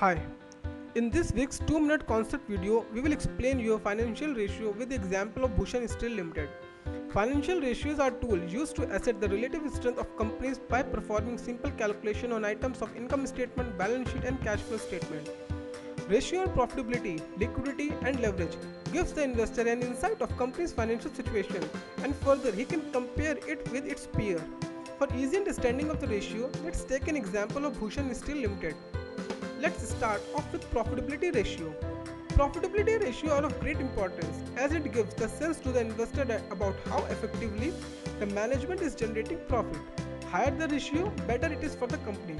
Hi, in this week's 2-minute concept video, we will explain your financial ratio with the example of Bhushan Steel Limited. Financial ratios are tools used to assess the relative strength of companies by performing simple calculation on items of income statement, balance sheet and cash flow statement. Ratio on profitability, liquidity and leverage gives the investor an insight of company's financial situation, and further he can compare it with its peer. For easy understanding of the ratio, let's take an example of Bhushan Steel Limited. Let's start off with profitability ratio. Profitability ratio are of great importance as it gives the sense to the investor about how effectively the management is generating profit. Higher the ratio, better it is for the company.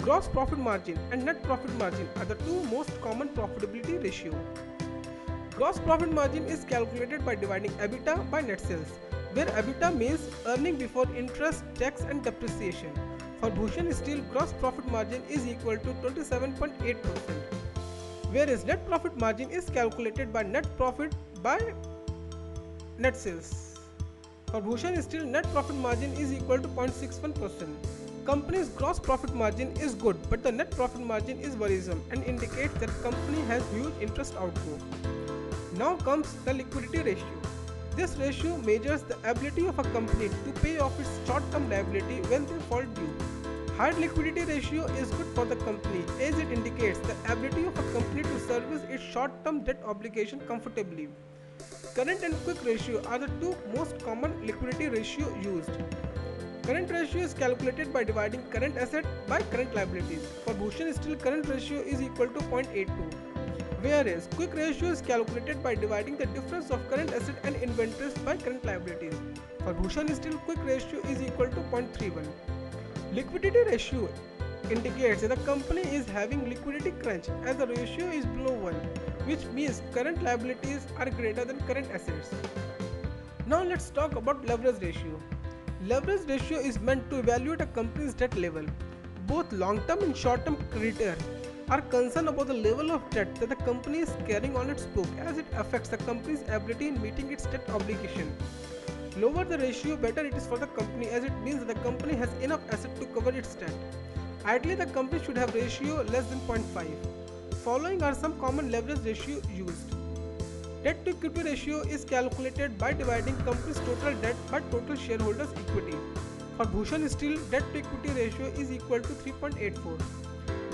Gross profit margin and net profit margin are the two most common profitability ratio. Gross profit margin is calculated by dividing EBITDA by net sales, where EBITDA means earning before interest, tax and depreciation. For Bhushan Steel, gross profit margin is equal to 27.8%, whereas net profit margin is calculated by net profit by net sales. For Bhushan Steel, net profit margin is equal to 0.61%. Company's gross profit margin is good, but the net profit margin is worrisome and indicates that company has huge interest outflow. Now comes the liquidity ratio. This ratio measures the ability of a company to pay off its short-term liability when they fall due. High liquidity ratio is good for the company as it indicates the ability of a company to service its short-term debt obligation comfortably. Current and quick ratio are the two most common liquidity ratio used. Current ratio is calculated by dividing current asset by current liabilities. For Bhushan Steel, current ratio is equal to 0.82. Whereas quick ratio is calculated by dividing the difference of current asset and inventories by current liabilities. For Bhushan Steel, quick ratio is equal to 0.31. Liquidity ratio indicates that the company is having liquidity crunch as the ratio is below 1, which means current liabilities are greater than current assets. Now let's talk about leverage ratio. Leverage ratio is meant to evaluate a company's debt level. Both long-term and short-term creditors are concerned about the level of debt that the company is carrying on its book, as it affects the company's ability in meeting its debt obligation. Lower the ratio, better it is for the company, as it means that the company has enough asset to cover its debt. Ideally, the company should have ratio less than 0.5. Following are some common leverage ratio used. Debt to equity ratio is calculated by dividing company's total debt by total shareholders' equity. For Bhushan Steel, debt to equity ratio is equal to 3.84.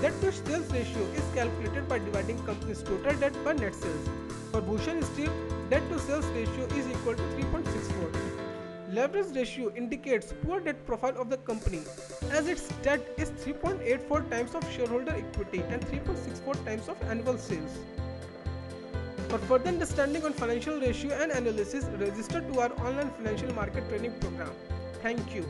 Debt to sales ratio is calculated by dividing company's total debt by net sales. For Bhushan Steel, debt to sales ratio is equal to 3.64. Leverage ratio indicates poor debt profile of the company, as its debt is 3.84 times of shareholder equity and 3.64 times of annual sales. For further understanding on financial ratio and analysis, register to our online financial market training program. Thank you.